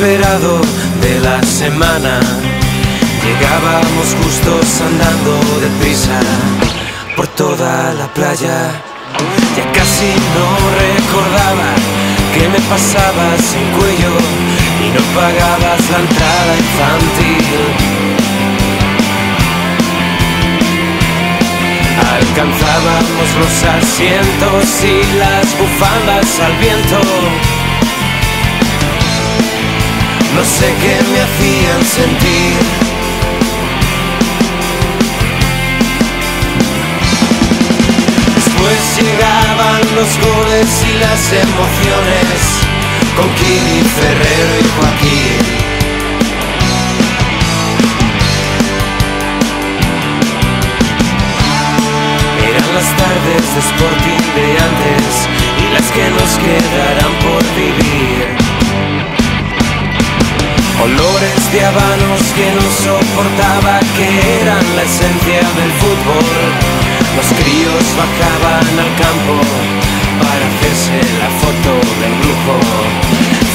esperado de la semana. Llegábamos justos andando deprisa por toda la playa. Ya casi no recordaba que me pasaba sin cuello y no pagabas la entrada infantil. Alcanzábamos los asientos y las bufandas al viento. No sé qué me hacían sentir. Después llegaban los goles y las emociones con Kiri, Ferrero y Joaquín. Las tardes de Sporting de antes y las que nos quedarán por vivir. Olores de habanos que no soportaba, que eran la esencia del fútbol. Los críos bajaban al campo para hacerse la foto del grupo.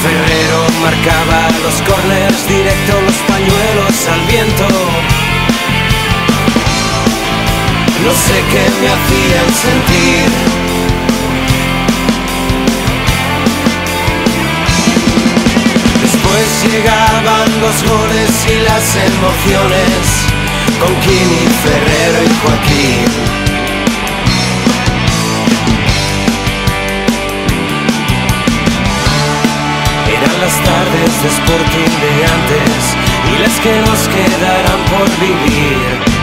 Ferrero marcaba los corners directo, los pañuelos al viento. No sé qué me hacían sentir. Después llegaban los goles y las emociones con Quini, Ferrero y Joaquín. Eran las tardes de Sporting de antes y las que nos quedarán por vivir.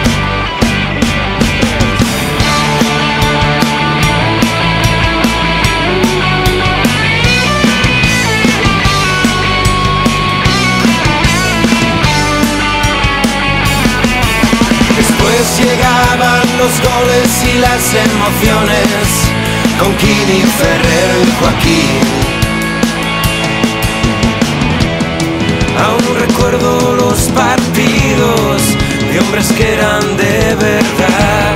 Llegaban los goles y las emociones con Kiri, Ferrero y Joaquín. Aún recuerdo los partidos de hombres que eran de verdad,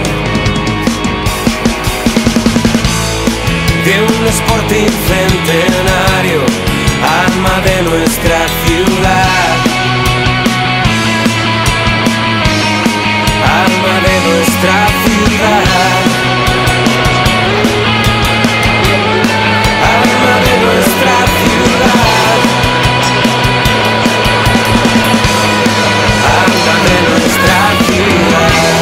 de un Sporting centenario, alma de nuestra ciudad. Nuestra ciudad, alma de nuestra ciudad, alma de nuestra ciudad.